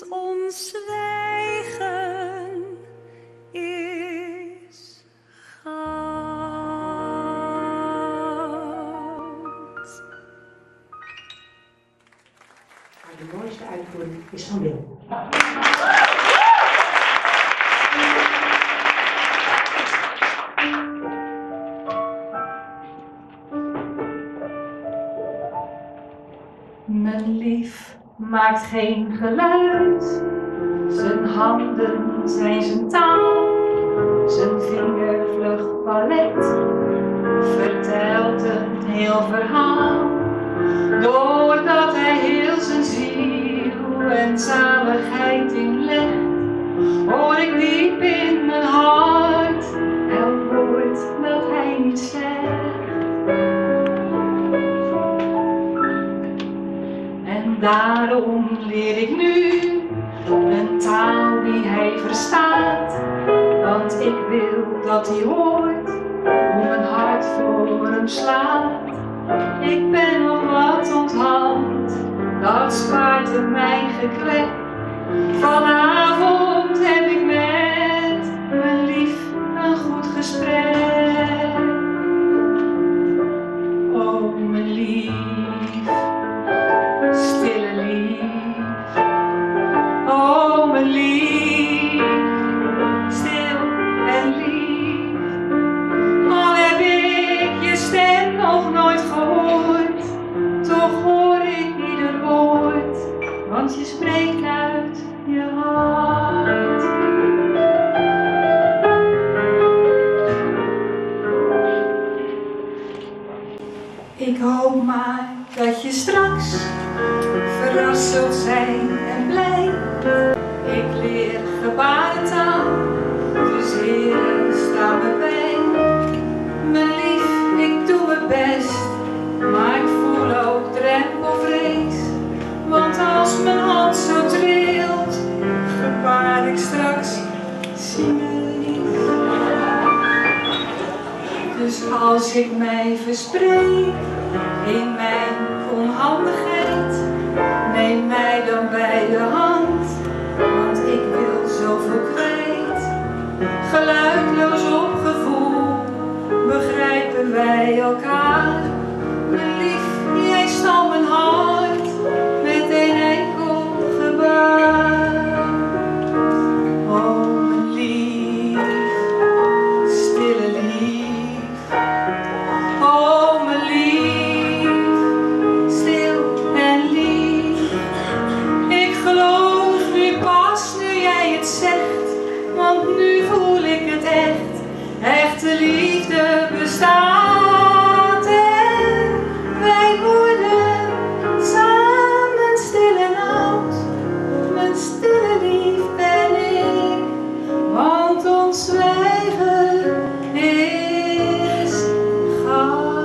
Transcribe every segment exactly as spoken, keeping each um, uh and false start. want ons zwijgen is goud. Maar de mooiste uitvoering is van Wil. Mijn lief maakt geen geluid, zijn handen zijn zijn taal, zijn vingervlug palet vertelt een heel verhaal. Doordat hij heel zijn ziel en zaligheid inlegt, hoor ik diep in mijn hart elk woord dat hij niet zegt. Daarom leer ik nu een taal die hij verstaat, want ik wil dat hij hoort hoe mijn hart voor hem slaat. Ik ben nog wat onthand, dat spaart hem mijn geklep. Vanavond heb ik met mijn lief een goed gesprek. Oh mijn lief. Stille lief, oh mijn lief, stil en lief. Al heb ik je stem nog nooit gehoord, toch hoor ik ieder woord, want je spreekt uit je hart. Ik hoop maar dat je straks verrast zult zijn en blij. Ik leer gebarentaal, dus heren sta me bij. Mijn lief, ik doe mijn best, maar ik voel ook drempelvrees. Want als mijn hand zo trilt, gebaar ik straks cynisch. Dus als ik mij verspreek in mijn onhandigheid, neem mij dan bij de hand, want ik wil zoveel kwijt. Geluidloos op gevoel begrijpen wij elkaar. Mijn lief, jij stal mijn hart met een enkel gebaar. Oh mijn lief, stille lief, oh mijn lief. Want nu voel ik het echt, echte liefde bestaat. En wij worden samen stil en oud, mijn stille lief ben ik, want ons zwijgen is goud.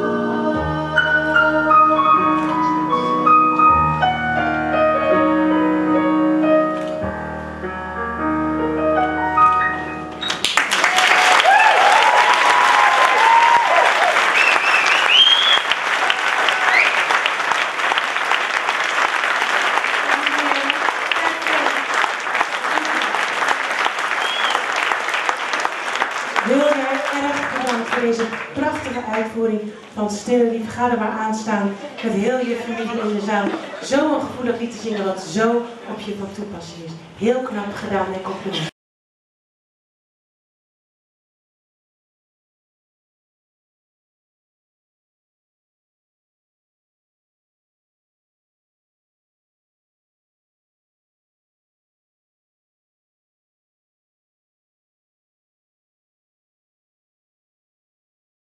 Deze prachtige uitvoering van Stille Lief. Ga er maar aan staan met heel je familie in de zaal. Zo'n gevoelig lied te zingen wat zo op je van toepassing is. Heel knap gedaan en compliment.